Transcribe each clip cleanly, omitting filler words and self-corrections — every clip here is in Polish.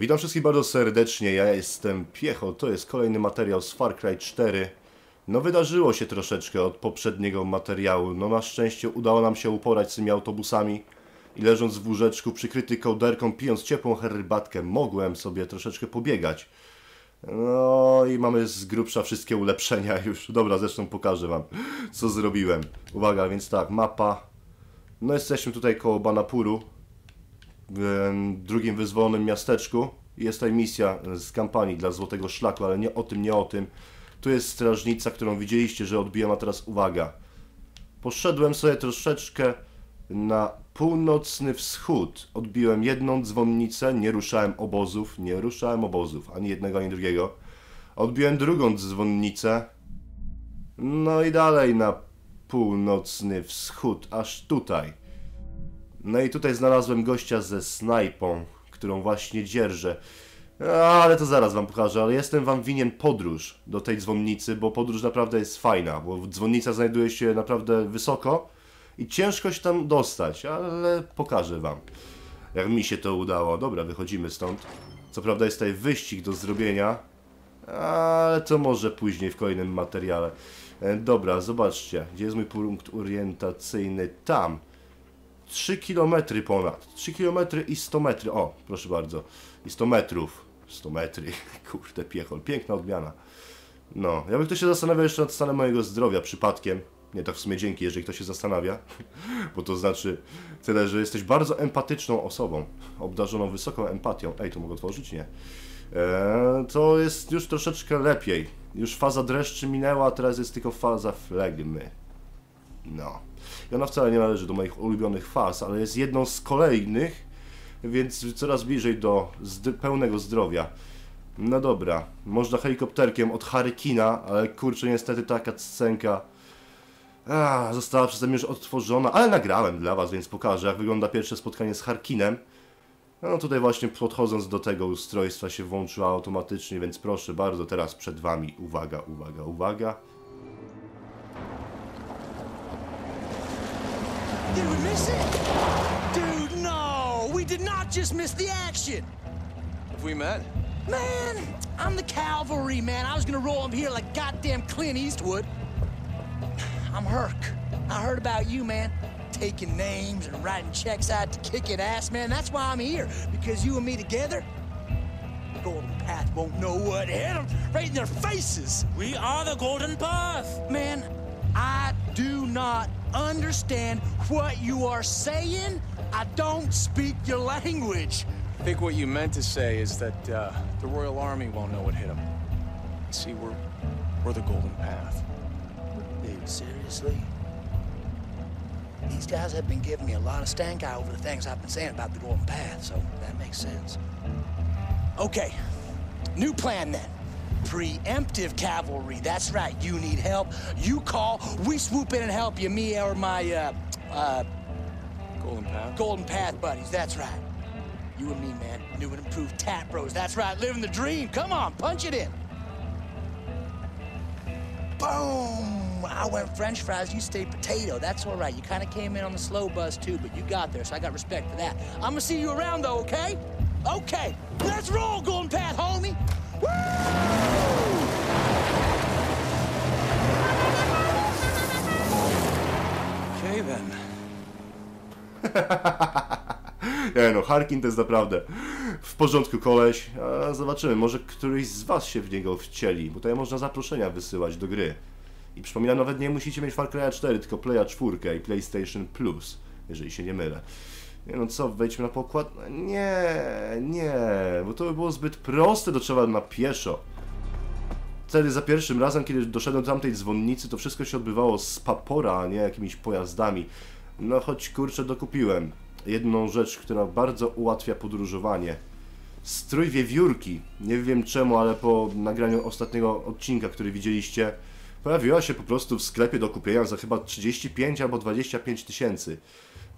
Witam wszystkich bardzo serdecznie, ja jestem Piecho, to jest kolejny materiał z Far Cry 4. No wydarzyło się troszeczkę od poprzedniego materiału, no na szczęście udało nam się uporać z tymi autobusami i leżąc w łóżeczku przykryty kołderką, pijąc ciepłą herbatkę, mogłem sobie troszeczkę pobiegać. No i mamy z grubsza wszystkie ulepszenia już, dobra, zresztą pokażę wam co zrobiłem. Uwaga, więc tak, mapa, no jesteśmy tutaj koło Banapuru. W drugim wyzwolonym miasteczku jest tutaj misja z kampanii dla Złotego Szlaku, ale nie o tym. Tu jest strażnica, którą widzieliście, że odbiłem, a teraz uwaga. Poszedłem sobie troszeczkę na północny wschód. Odbiłem jedną dzwonnicę, nie ruszałem obozów, ani jednego, ani drugiego. Odbiłem drugą dzwonnicę, no i dalej na północny wschód, aż tutaj. No i tutaj znalazłem gościa ze snajpą, którą właśnie dzierżę. Ale to zaraz wam pokażę, ale jestem wam winien podróż do tej dzwonnicy, bo podróż naprawdę jest fajna, bo dzwonnica znajduje się naprawdę wysoko i ciężko się tam dostać, ale pokażę wam, jak mi się to udało. Dobra, wychodzimy stąd. Co prawda jest tutaj wyścig do zrobienia, ale to może później w kolejnym materiale. Dobra, zobaczcie, gdzie jest mój punkt orientacyjny? Tam. 3 km ponad, 3 km i 100 metry, o, proszę bardzo, i 100 metrów, 100 metry, kurde, Piechol, piękna odmiana. No, jakby ktoś się zastanawiał jeszcze nad stanem mojego zdrowia przypadkiem, nie, tak w sumie dzięki, jeżeli ktoś się zastanawia, bo to znaczy tyle, że jesteś bardzo empatyczną osobą, obdarzoną wysoką empatią, ej, to mogę otworzyć? Nie. To jest już troszeczkę lepiej, już faza dreszczy minęła, a teraz jest tylko faza flegmy. No. I ona wcale nie należy do moich ulubionych faz, ale jest jedną z kolejnych, więc coraz bliżej do pełnego zdrowia. No dobra, można helikopterkiem od Harkina, ale kurczę, niestety taka scenka została przeze mnie już odtworzona, ale nagrałem dla was, więc pokażę, jak wygląda pierwsze spotkanie z Harkinem. No tutaj właśnie podchodząc do tego ustrojstwa się włączyła automatycznie, więc proszę bardzo, teraz przed wami, uwaga, uwaga, uwaga. Did we miss it? Dude, no! We did not just miss the action! Have we met? Man, I'm the cavalry, man. I was gonna roll him here like goddamn Clint Eastwood. I'm Herc. I heard about you, man. Taking names and writing checks out to kicking ass, man. That's why I'm here. Because you and me together, Golden Path won't know what hit them right in their faces. We are the Golden Path. Man, I do not understand what you are saying. I don't speak your language. I think what you meant to say is that the Royal Army won't know what hit them. See, we're the Golden Path. Dude, seriously? These guys have been giving me a lot of stank eye over the things I've been saying about the Golden Path, so that makes sense. Okay, new plan then. Preemptive cavalry, that's right. You need help, you call, we swoop in and help you, me or my Golden Path buddies, that's right. You and me, man, new and improved tap bros, that's right, living the dream, come on, punch it in. Boom! I went french fries, you stayed potato, that's all right. You kind of came in on the slow bus too, but you got there, so I got respect for that. I'm gonna see you around though, okay? Okay, let's roll, Golden Path, homie! Woo! Nie no, Harkin to jest naprawdę w porządku koleś, a zobaczymy, może któryś z was się w niego wcieli, bo tutaj można zaproszenia wysyłać do gry. I przypominam, nawet nie musicie mieć Far Cry 4, tylko Playa 4 i PlayStation Plus, jeżeli się nie mylę. Nie no co, wejdźmy na pokład? Nie, bo to by było zbyt proste, to trzeba na pieszo. Wtedy za pierwszym razem, kiedy doszedłem do tamtej dzwonnicy, to wszystko się odbywało z papora, a nie jakimiś pojazdami. No choć kurczę, dokupiłem jedną rzecz, która bardzo ułatwia podróżowanie. Strój wiewiórki. Nie wiem czemu, ale po nagraniu ostatniego odcinka, który widzieliście, pojawiła się po prostu w sklepie do kupienia za chyba 35 albo 25 tysięcy.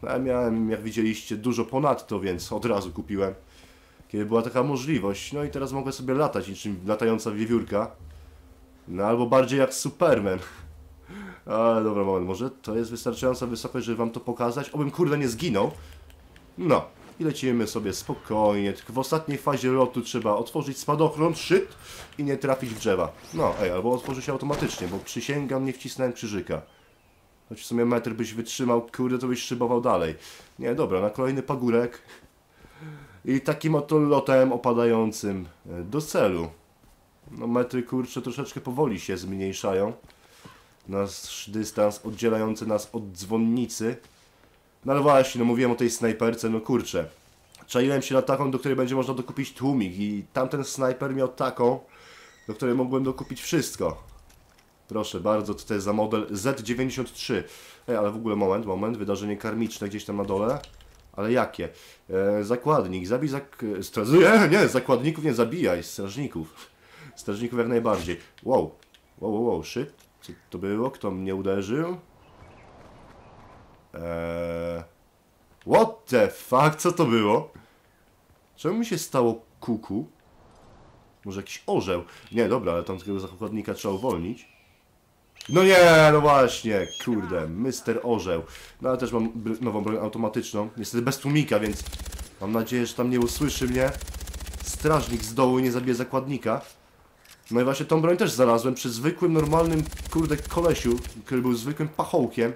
No ja miałem, jak widzieliście, dużo ponad to, więc od razu kupiłem, kiedy była taka możliwość. No i teraz mogę sobie latać niczym latająca wiewiórka. No albo bardziej jak Superman. Ale dobra, moment, może to jest wystarczająca wysokość, żeby wam to pokazać? Obym kurde nie zginął. No, i lecimy sobie spokojnie, tylko w ostatniej fazie lotu trzeba otworzyć spadochron, szyt i nie trafić w drzewa. No, ej, albo otworzy się automatycznie, bo przysięgam, nie wcisnąłem krzyżyka. Choć w sumie metr byś wytrzymał, kurde, to byś szybował dalej. Nie, dobra, na kolejny pagórek. I takim oto lotem opadającym do celu. No metry, kurczę, troszeczkę powoli się zmniejszają. Nasz dystans oddzielający nas od dzwonnicy. No ale właśnie, no mówiłem o tej snajperce, no kurczę. Czaiłem się na taką, do której będzie można dokupić tłumik i tamten snajper miał taką, do której mogłem dokupić wszystko. Proszę bardzo, to jest za model Z-93. Ej, ale w ogóle moment, wydarzenie karmiczne gdzieś tam na dole. Ale jakie? Zakładnik, zabij zakładników nie zabijaj, strażników. Strażników jak najbardziej. Wow, wow, shit. Co to było? Kto mnie uderzył? What the fuck? Co to było? Czemu mi się stało kuku? Może jakiś orzeł? Nie, dobra, ale tamtego zakładnika trzeba uwolnić. No nie, no właśnie, kurde, Mr. Orzeł. No ale też mam nową broń automatyczną, niestety bez tłumika, więc mam nadzieję, że tam nie usłyszy mnie strażnik z dołu i nie zabije zakładnika. No i właśnie tą broń też znalazłem przy zwykłym, normalnym, kurde, kolesiu, który był zwykłym pachołkiem.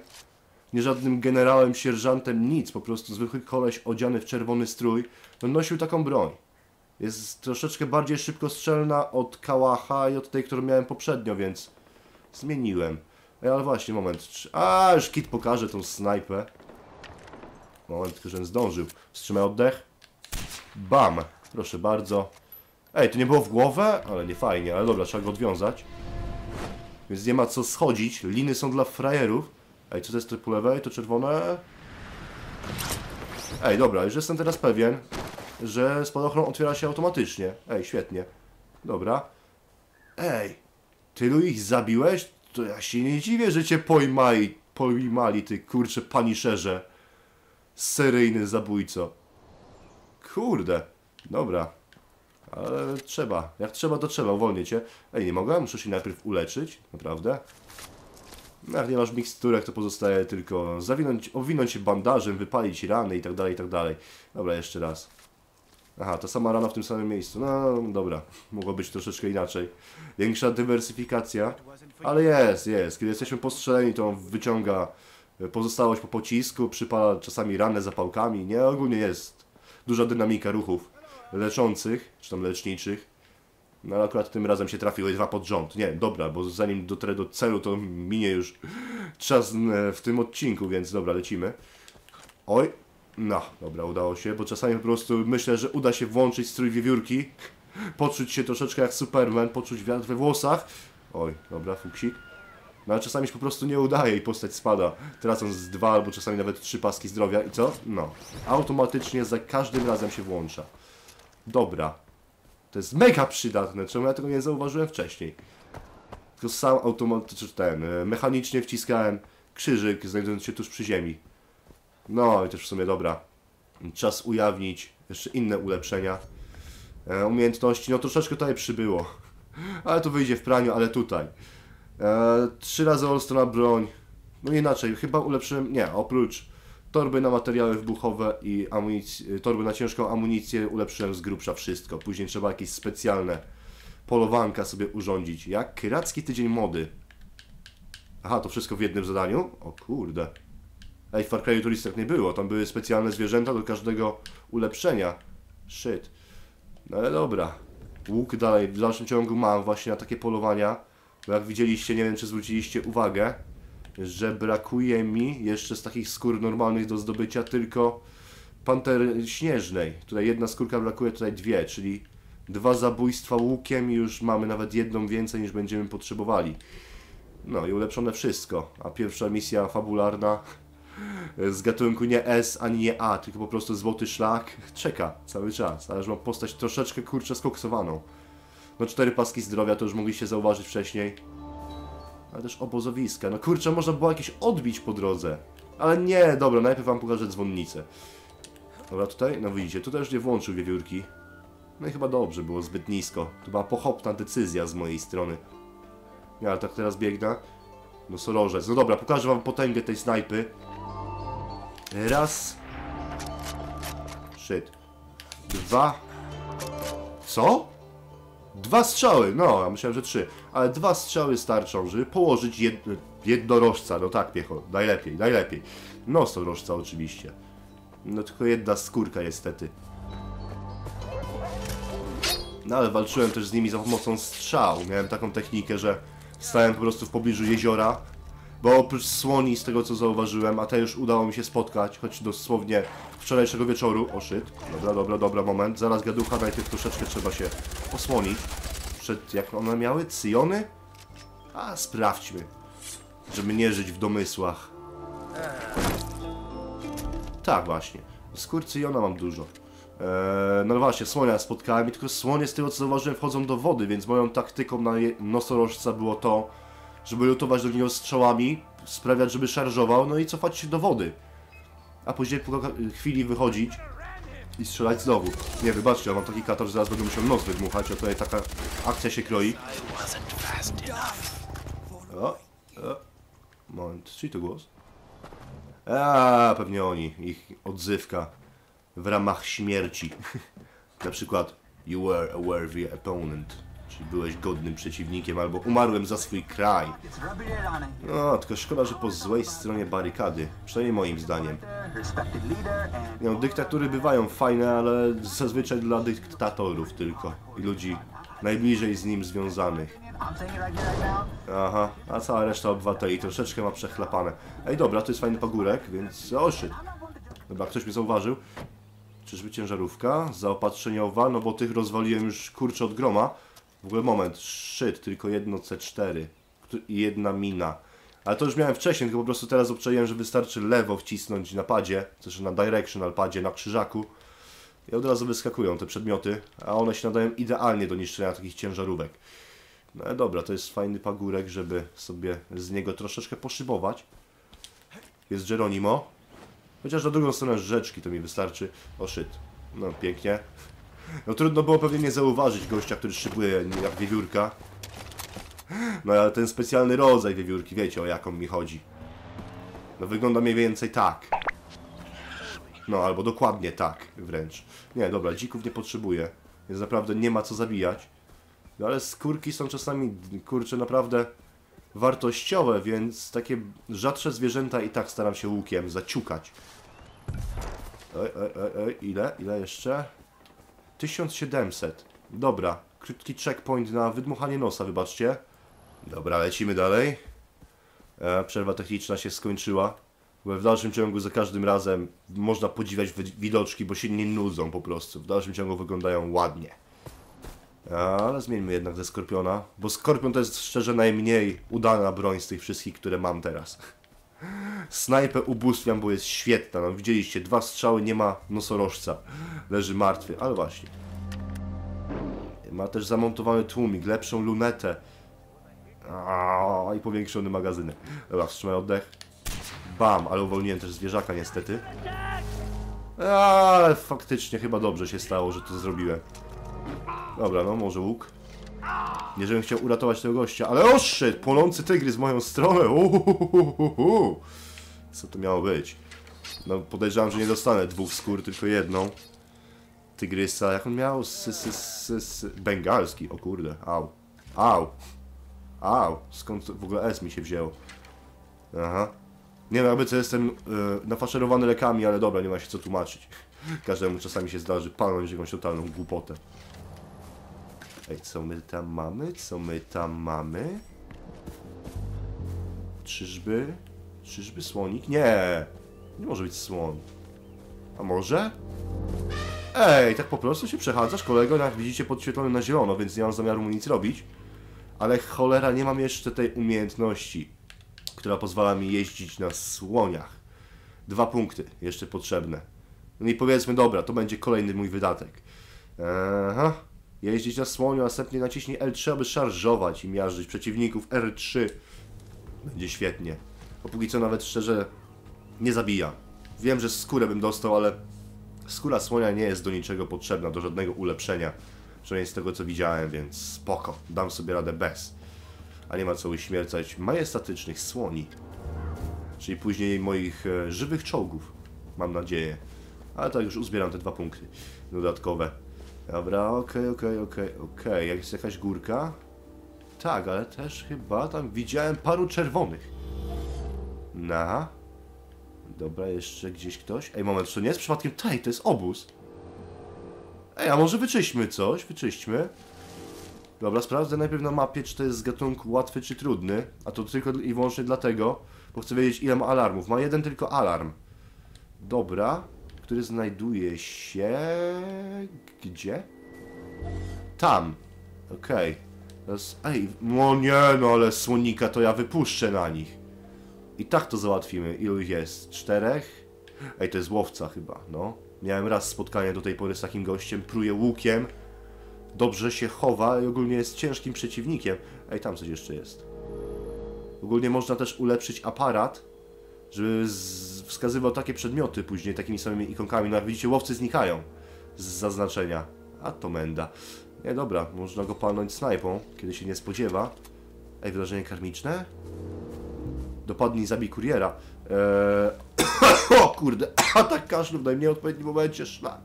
Nie żadnym generałem, sierżantem, nic, po prostu zwykły koleś odziany w czerwony strój. No nosił taką broń. Jest troszeczkę bardziej szybkostrzelna od Kałacha i od tej, którą miałem poprzednio, więc zmieniłem. Ej, ale właśnie, moment. A, już kit pokaże tą snajpę. Moment, tylko żebym zdążył. Wstrzymaj oddech. Bam! Proszę bardzo. Ej, to nie było w głowę? Ale nie fajnie, ale dobra, trzeba go odwiązać. Więc nie ma co schodzić. Liny są dla frajerów. Ej, co to jest po lewej? To czerwone? Ej, dobra, już jestem teraz pewien, że spadochron otwiera się automatycznie. Ej, świetnie. Dobra. Ej! Tylu ich zabiłeś? To ja się nie dziwię, że cię pojmali, ty kurczę paniszerze. Seryjny zabójco. Kurde. Dobra. Ale trzeba. Jak trzeba, to trzeba. Uwolnię cię. Ej, nie mogę? Muszę się najpierw uleczyć. Naprawdę. No, jak nie masz miksturek, to pozostaje tylko zawinąć, owinąć się bandażem, wypalić rany i tak dalej, i tak dalej. Dobra, jeszcze raz. Aha, ta sama rana w tym samym miejscu. No, dobra. Mogło być troszeczkę inaczej. Większa dywersyfikacja. Ale jest, jest. Kiedy jesteśmy postrzeleni, to wyciąga pozostałość po pocisku, przypala czasami ranę zapałkami. Nie, ogólnie jest duża dynamika ruchów leczących, czy tam leczniczych. No ale akurat tym razem się trafiły dwa pod rząd. Nie, dobra, bo zanim dotrę do celu, to minie już czas w tym odcinku, więc dobra, lecimy. Oj, no, dobra, udało się, bo czasami po prostu myślę, że uda się włączyć strój wiewiórki, poczuć się troszeczkę jak Superman, poczuć wiatr we włosach. Oj, dobra, fuksik. No ale czasami się po prostu nie udaje i postać spada, tracąc 2 albo czasami nawet 3 paski zdrowia i co? No, automatycznie za każdym razem się włącza. Dobra. To jest mega przydatne, czemu ja tego nie zauważyłem wcześniej. Tylko sam automatycznie, mechanicznie wciskałem krzyżyk, znajdując się tuż przy ziemi. No i też w sumie dobra. Czas ujawnić jeszcze inne ulepszenia. Umiejętności, no troszeczkę tutaj przybyło. Ale to wyjdzie w praniu, ale tutaj. 3 razy olstrona broń. No inaczej, chyba ulepszyłem, nie, oprócz torby na materiały wybuchowe i torby na ciężką amunicję ulepszyłem z grubsza wszystko. Później trzeba jakieś specjalne polowanka sobie urządzić. Jak Kyracki Tydzień Mody. Aha, to wszystko w jednym zadaniu? O kurde. Ej, w Far Cry Turist tak nie było. Tam były specjalne zwierzęta do każdego ulepszenia. Shit. No ale dobra. Łuk dalej w dalszym ciągu mam właśnie na takie polowania. Bo jak widzieliście, nie wiem czy zwróciliście uwagę, że brakuje mi jeszcze z takich skór normalnych do zdobycia tylko pantery śnieżnej. Tutaj jedna skórka brakuje, tutaj 2, czyli 2 zabójstwa łukiem i już mamy nawet jedną więcej niż będziemy potrzebowali. No i ulepszone wszystko. A pierwsza misja fabularna z gatunku nie S ani nie A, tylko po prostu Złoty Szlak czeka cały czas. Ale już mam postać troszeczkę kurczę skoksowaną. No 4 paski zdrowia to już mogliście zauważyć wcześniej. Ale też obozowiska. No kurczę, można było jakieś odbić po drodze. Ale nie, dobra, najpierw wam pokażę dzwonnicę. Dobra, tutaj, no widzicie, tutaj już nie włączył wiewiórki. No i chyba dobrze, było zbyt nisko. To była pochopna decyzja z mojej strony. Ja, ale tak teraz biegnę. No sorożec. No dobra, pokażę wam potęgę tej snajpy. Raz. Shit. Dwa. Co? Dwa strzały, no, ja myślałem, że trzy. Ale dwa strzały starczą, żeby położyć jednorożca. No tak, Piecho, najlepiej, najlepiej. No, rożca oczywiście. No tylko jedna skórka niestety. No ale walczyłem też z nimi za pomocą strzał. Miałem taką technikę, że stałem po prostu w pobliżu jeziora. Bo oprócz słoni, z tego co zauważyłem, a te już udało mi się spotkać, choć dosłownie wczorajszego wieczoru. O shit. Dobra, dobra, dobra, moment. Zaraz gaducha, najpierw troszeczkę trzeba się osłonić. Przed, jak one miały? Cyjony? A, sprawdźmy. Żeby nie żyć w domysłach. Tak właśnie. Skór cyjona mam dużo. No właśnie, słonia spotkałem i tylko słonie, z tego co zauważyłem, wchodzą do wody, więc moją taktyką na nosorożca było to, żeby lutować do niego strzałami, sprawiać, żeby szarżował, no i cofać się do wody. A później po chwili wychodzić i strzelać znowu. Nie, wybaczcie, ja mam taki katar, że zaraz będę musiał nos wydmuchać, a tutaj taka akcja się kroi. O, moment, czyj to głos? A, pewnie oni, ich odzywka w ramach śmierci. Na przykład, you were a worthy opponent. Czyli byłeś godnym przeciwnikiem, albo umarłem za swój kraj. No, tylko szkoda, że po złej stronie barykady. Przynajmniej moim zdaniem. No, dyktatury bywają fajne, ale zazwyczaj dla dyktatorów tylko. I ludzi najbliżej z nim związanych. Aha, a cała reszta obywateli troszeczkę ma przechlapane. Ej, dobra, to jest fajny pagórek, więc... O, shit. Dobra, ktoś mnie zauważył. Czyżby ciężarówka zaopatrzeniowa? No bo tych rozwaliłem już, kurczę, od groma. W ogóle moment, shit, tylko jedno C4 i jedna mina. Ale to już miałem wcześniej, tylko po prostu teraz obczaiłem, że wystarczy lewo wcisnąć na padzie, też na directional padzie, na krzyżaku. I od razu wyskakują te przedmioty, a one się nadają idealnie do niszczenia takich ciężarówek. No ale dobra, to jest fajny pagórek, żeby sobie z niego troszeczkę poszybować. Jest Geronimo. Chociaż na drugą stronę rzeczki to mi wystarczy. O shit, no pięknie. No trudno było pewnie nie zauważyć gościa, który szybuje jak wiewiórka. No ale ten specjalny rodzaj wiewiórki, wiecie o jaką mi chodzi. No wygląda mniej więcej tak. No albo dokładnie tak wręcz. Nie, dobra, dzików nie potrzebuję. Więc naprawdę nie ma co zabijać. No ale skórki są czasami, kurczę, naprawdę wartościowe, więc takie rzadsze zwierzęta i tak staram się łukiem zaciukać. Ej, ile jeszcze? 1700. Dobra, krótki checkpoint na wydmuchanie nosa, wybaczcie. Dobra, lecimy dalej. Przerwa techniczna się skończyła. W dalszym ciągu za każdym razem można podziwiać widoczki, bo się nie nudzą po prostu. W dalszym ciągu wyglądają ładnie. Ale zmieńmy jednak ze Skorpiona, bo Skorpion to jest szczerze najmniej udana broń z tych wszystkich, które mam teraz. Snajpę ubóstwiam, bo jest świetna. No widzieliście, dwa strzały, nie ma nosorożca. Leży martwy, ale właśnie. Ma też zamontowany tłumik, lepszą lunetę. I powiększony magazynek. Dobra, wstrzymaj oddech. Bam, ale uwolniłem też zwierzaka niestety. Ale faktycznie chyba dobrze się stało, że to zrobiłem. Dobra, no może łuk. Nie, żebym chciał uratować tego gościa, ale o shit, płonący tygrys w moją stronę. Co to miało być? No podejrzewam, że nie dostanę dwóch skór, tylko jedną. Tygrysa, jak on miał? Bengalski, o kurde, au. Au. Au, skąd w ogóle S mi się wzięło? Aha. Nie wiem, jakby co jestem nafaszerowany lekami, ale dobra, nie ma się co tłumaczyć. Każdemu czasami się zdarzy palnąć jakąś totalną głupotę. Ej, co my tam mamy? Co my tam mamy? Czyżby... Czyżby słonik? Nie! Nie może być słon. A może? Ej, tak po prostu się przechadzasz, kolego, jak widzicie podświetlony na zielono, więc nie mam zamiaru mu nic robić. Ale cholera, nie mam jeszcze tej umiejętności, która pozwala mi jeździć na słoniach. 2 punkty jeszcze potrzebne. No i powiedzmy, dobra, to będzie kolejny mój wydatek. Aha. Jeździć na słoniu, a następnie naciśnij L3, aby szarżować i miażdżyć przeciwników. R3. Będzie świetnie. A póki co nawet szczerze nie zabija. Wiem, że skórę bym dostał, ale skóra słonia nie jest do niczego potrzebna, do żadnego ulepszenia. Przynajmniej z tego co widziałem, więc spoko. Dam sobie radę bez. A nie ma co uśmiercać majestatycznych słoni. Czyli później moich żywych czołgów. Mam nadzieję. Ale tak już uzbieram te 2 punkty dodatkowe. Dobra, okej. Jak jest jakaś górka? Tak, ale też chyba tam widziałem paru czerwonych. Na. Dobra, jeszcze gdzieś ktoś. Ej, moment, to nie jest przypadkiem... Taj, to jest obóz. Ej, a może wyczyśćmy coś? Wyczyśćmy. Dobra, sprawdzę najpierw na mapie, czy to jest z gatunku łatwy, czy trudny. A to tylko i wyłącznie dlatego, bo chcę wiedzieć, ile ma alarmów. Ma jeden tylko alarm. Dobra, który znajduje się... Gdzie? Tam. Okej. Teraz... Ej, no nie, no ale słonika to ja wypuszczę na nich. I tak to załatwimy. Ilu ich jest? 4? Ej, to jest łowca chyba, no. Miałem raz spotkanie do tej pory z takim gościem. Pruje łukiem. Dobrze się chowa i ogólnie jest ciężkim przeciwnikiem. Ej, tam coś jeszcze jest. Ogólnie można też ulepszyć aparat, żeby wskazywał takie przedmioty później takimi samymi ikonkami. No jak widzicie, łowcy znikają z zaznaczenia. A to menda. Nie, dobra, można go palnąć snajpą, kiedy się nie spodziewa. Ej, wydarzenie karmiczne? Dopadnij, zabij kuriera. O kurde, atak kaszlu w najmniej odpowiednim momencie, szlak.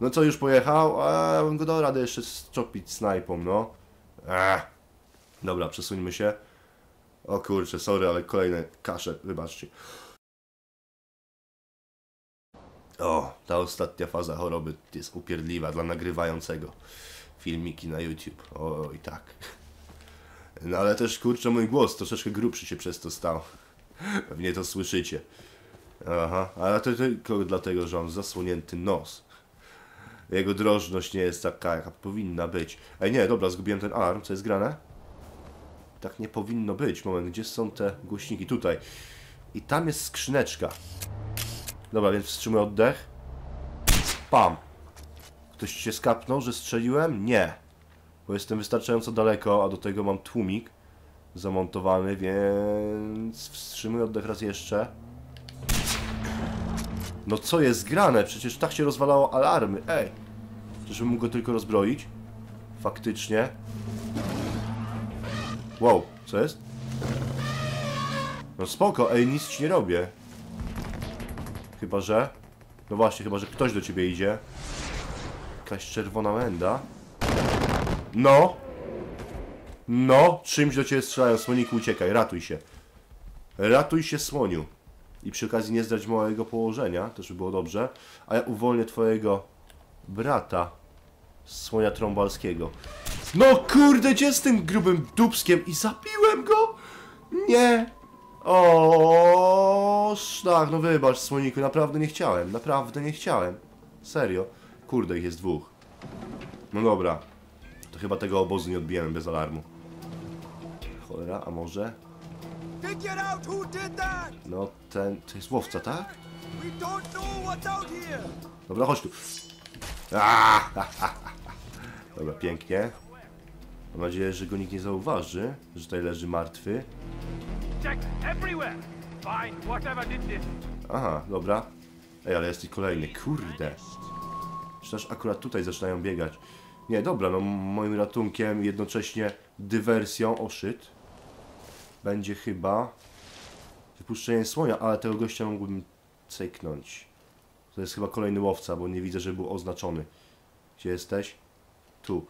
No co, już pojechał? Ja bym go dał radę jeszcze szczopić snajpą, no. Dobra, przesuńmy się. O kurczę, sorry, ale kolejne kasze, wybaczcie. O, ta ostatnia faza choroby jest upierdliwa dla nagrywającego filmiki na YouTube. O, i tak. No ale też, kurczę, mój głos troszeczkę grubszy się przez to stał. Pewnie to słyszycie. Aha, ale to tylko dlatego, że mam zasłonięty nos. Jego drożność nie jest taka, jaka powinna być. Ej, nie, dobra, zgubiłem ten alarm, co jest grane? Tak nie powinno być. Moment, gdzie są te głośniki? Tutaj. I tam jest skrzyneczka. Dobra, więc wstrzymuję oddech. Pam. Ktoś się skapnął, że strzeliłem? Nie. Bo jestem wystarczająco daleko, a do tego mam tłumik zamontowany, więc wstrzymuję oddech raz jeszcze. No co jest grane? Przecież tak się rozwalało alarmy. Ej! Czyżbym mógł go tylko rozbroić? Faktycznie. Wow, co jest? No spoko, ej, nic ci nie robię. Chyba, że... No właśnie, chyba, że ktoś do ciebie idzie. Jakaś czerwona menda. No! No! Czymś do ciebie strzelają. Słoniku, uciekaj. Ratuj się. Ratuj się, słoniu. I przy okazji nie zdrać mojego położenia. Też by było dobrze. A ja uwolnię twojego brata. Słonia trąbalskiego. No kurde, gdzie z tym grubym dupskiem? I zabiłem go? Nie! O, tak, no wybacz, słoniku. Naprawdę nie chciałem. Naprawdę nie chciałem. Serio. Kurde, ich jest 2. No dobra. To chyba tego obozu nie odbijemy bez alarmu. Cholera, a może? No ten... To jest łowca, tak? Dobra, chodź tu. Dobra, pięknie. Mam nadzieję, że go nikt nie zauważy, że tutaj leży martwy. Aha, dobra. Ej, ale jest i kolejny, kurde. Przecież akurat tutaj zaczynają biegać. Nie, dobra, no moim ratunkiem, jednocześnie dywersją, oszyt, będzie chyba wypuszczenie słonia, ale tego gościa mógłbym cyknąć. To jest chyba kolejny łowca, bo nie widzę, żeby był oznaczony. Gdzie jesteś? Tu.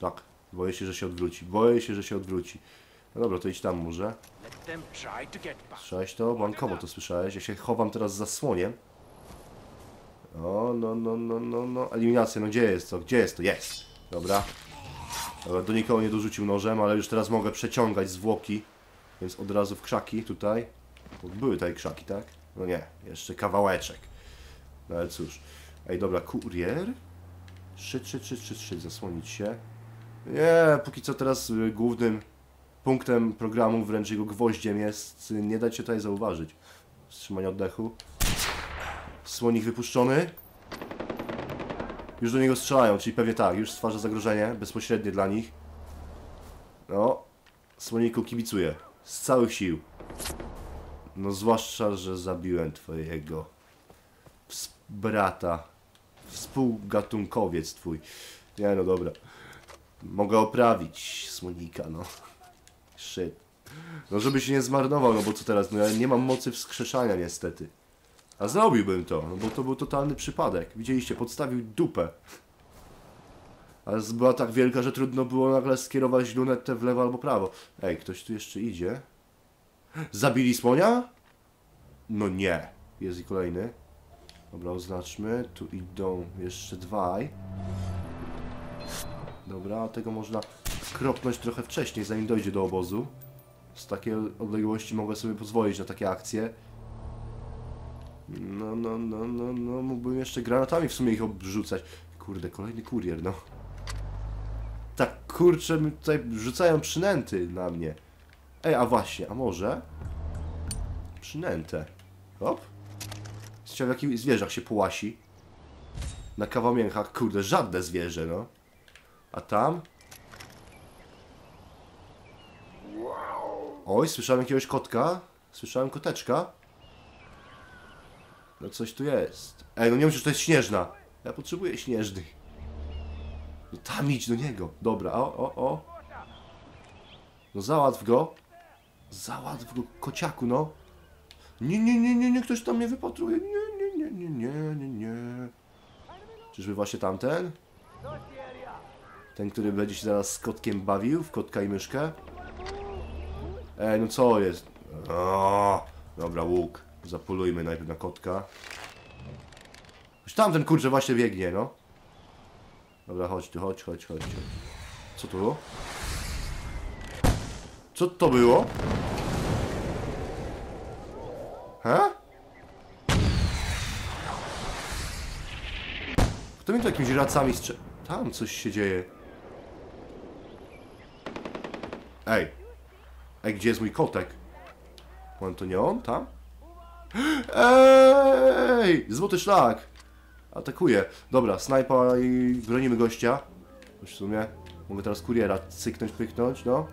Tak, boję się, że się odwróci. Boję się, że się odwróci. No dobra, to idź tam może. Słyszałeś to? Bankowo to słyszałeś. Ja się chowam teraz za słoniem. O, no. Eliminacja, no gdzie jest to? Gdzie jest to? Jest! Dobra. Dobra, do nikogo nie dorzucił nożem, ale już teraz mogę przeciągać zwłoki. Więc od razu w krzaki tutaj. Były tutaj krzaki, tak? No nie, jeszcze kawałeczek. No ale cóż. Ej, dobra, kurier? Trzy, zasłonić się. Nie, póki co teraz głównym punktem programu, wręcz jego gwoździem jest nie dać się tutaj zauważyć. Wstrzymanie oddechu. Słonik wypuszczony. Już do niego strzelają, czyli pewnie tak, już stwarza zagrożenie bezpośrednie dla nich. No, słoniku, kibicuję. Z całych sił. No zwłaszcza, że zabiłem twojego brata. Współgatunkowiec twój. Nie, no dobra. Mogę oprawić słonika, no. Shit. No żeby się nie zmarnował, no bo co teraz? No ja nie mam mocy wskrzeszania niestety. A zrobiłbym to, no bo to był totalny przypadek. Widzieliście, podstawił dupę. Ale była tak wielka, że trudno było nagle skierować lunetę w lewo albo prawo. Ej, ktoś tu jeszcze idzie. Zabili słonia? No nie. Jest i kolejny. Dobra, oznaczmy. Tu idą jeszcze dwaj. Dobra, tego można kropnąć trochę wcześniej, zanim dojdzie do obozu. Z takiej odległości mogę sobie pozwolić na takie akcje. No, mógłbym jeszcze granatami w sumie ich obrzucać. Kurde, kolejny kurier, no. Tak, kurczę, tutaj rzucają przynęty na mnie. Ej, a właśnie, a może? Przynętę. Hop. Chciał w jakich zwierzach się połasi. Na kawałmięchach, kurde, żadne zwierzę, no. A tam? Oj, słyszałem jakiegoś kotka. Słyszałem koteczka. No coś tu jest. Ej, no nie wiem, czy to jest śnieżna. Ja potrzebuję śnieżnych. No tam idź do niego. Dobra, o. No załatw go. Załatw go, kociaku, no. Nie, ktoś tam mnie wypatruje. Nie. Czyżby właśnie tamten? Ten, który będzie się zaraz z kotkiem bawił, w kotka i myszkę. Ej, no co jest? O, dobra, łuk. Zapolujmy najpierw na kotka. Już tamten kurczę właśnie biegnie, no. Dobra, chodź tu, chodź. Co to było? Co to było? He? Kto mi to jakimiś racami strze... Tam coś się dzieje. Ej. Ej, gdzie jest mój kotek? On to nie on? Tam? Ej! Złoty szlak! Atakuje. Dobra, snajpa i bronimy gościa. Już w sumie mogę teraz kuriera cyknąć, pyknąć, no.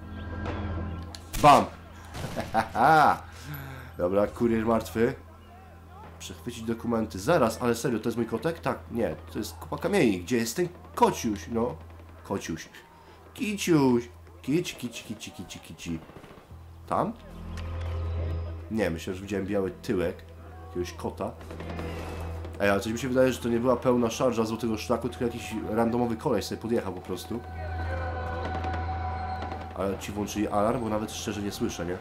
Bam! Dobra, kurier martwy. Przechwycić dokumenty. Zaraz, ale serio, to jest mój kotek? Tak, nie, to jest kupa kamieni. Gdzie jest ten kociuś? No, kociuś. Kiciuś! Kici. Tam? Nie, myślę, że widziałem biały tyłek jakiegoś kota. Ej, ale coś mi się wydaje, że to nie była pełna szarża Złotego Szlaku, tylko jakiś randomowy koleś sobie podjechał po prostu. Ale ci włączyli alarm, bo nawet szczerze nie słyszę, nie?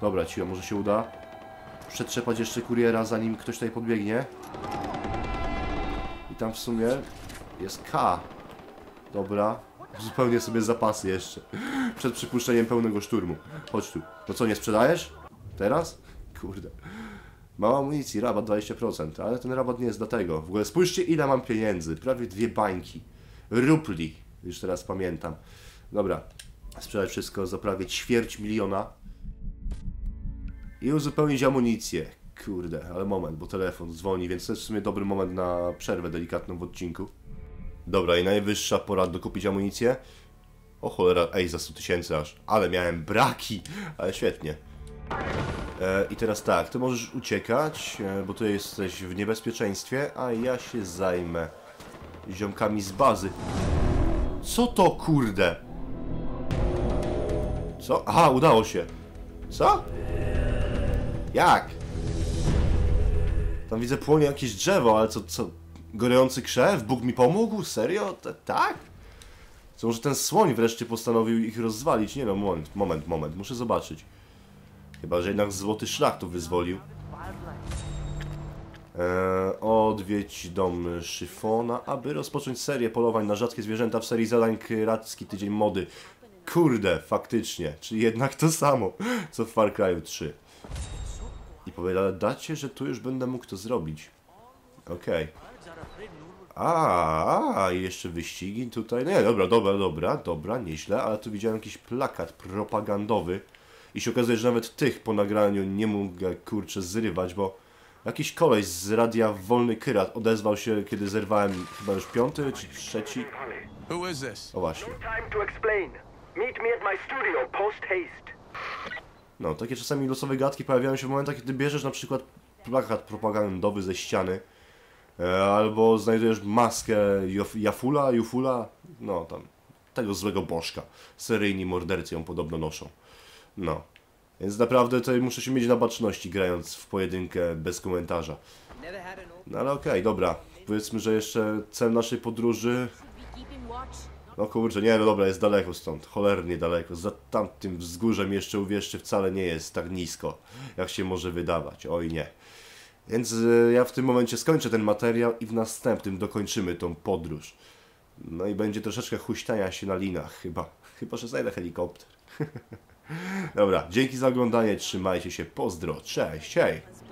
Dobra, cicho, może się uda przetrzepać jeszcze kuriera, zanim ktoś tutaj podbiegnie. I tam w sumie jest K. Dobra, zupełnie sobie zapasy jeszcze. Przed przypuszczeniem pełnego szturmu. Chodź tu. No co, nie sprzedajesz? Teraz? Kurde. Mała amunicji, rabat 20%, ale ten rabat nie jest dlatego. W ogóle spójrzcie, ile mam pieniędzy. Prawie 2 bańki. Rupli. Już teraz pamiętam. Dobra. Sprzedać wszystko za prawie ćwierć miliona. I uzupełnić amunicję. Kurde, ale moment, bo telefon dzwoni, więc to jest w sumie dobry moment na przerwę delikatną w odcinku. Dobra, i najwyższa pora dokupić amunicję. O cholera, ej, za 100 tysięcy aż. Ale miałem braki. Ale świetnie. I teraz tak, ty możesz uciekać, bo ty jesteś w niebezpieczeństwie, a ja się zajmę ziomkami z bazy. Co to, kurde? Co? Aha, udało się. Co? Jak? Tam widzę płonie jakieś drzewo, ale co? Gorący krzew? Bóg mi pomógł? Serio? Tak? Co, może ten słoń wreszcie postanowił ich rozwalić? Nie no, moment, muszę zobaczyć. Chyba, że jednak Złoty Szlak to wyzwolił. Odwiedź dom Szyfona, aby rozpocząć serię polowań na rzadkie zwierzęta w serii zadań Kyracki Tydzień Mody. Kurde, faktycznie. Czyli jednak to samo, co w Far Cry 3. I powiadacie, że tu już będę mógł to zrobić. Okej. A jeszcze wyścigi tutaj. No nie, dobra, nieźle. Ale tu widziałem jakiś plakat propagandowy. I się okazuje, że nawet tych po nagraniu nie mogę, kurczę, zrywać, bo jakiś koleś z Radia Wolny Kyrat odezwał się, kiedy zerwałem chyba już 5. czy 3. O właśnie. No, takie czasami losowe gadki pojawiają się w momentach, kiedy bierzesz na przykład plakat propagandowy ze ściany, albo znajdujesz maskę Jafula, no tam, tego złego bożka. Seryjni mordercy ją podobno noszą. No. Więc naprawdę tutaj muszę się mieć na baczności, grając w pojedynkę bez komentarza. No ale okej, dobra. Powiedzmy, że jeszcze cel naszej podróży... No kurczę, nie, no dobra, jest daleko stąd, cholernie daleko. Za tamtym wzgórzem jeszcze, uwierzcie, wcale nie jest tak nisko, jak się może wydawać. Oj nie. Więc ja w tym momencie skończę ten materiał i w następnym dokończymy tą podróż. No i będzie troszeczkę huśtania się na linach chyba. Chyba, że znajdę helikopter. Dobra, dzięki za oglądanie, trzymajcie się, pozdro, cześć, hej!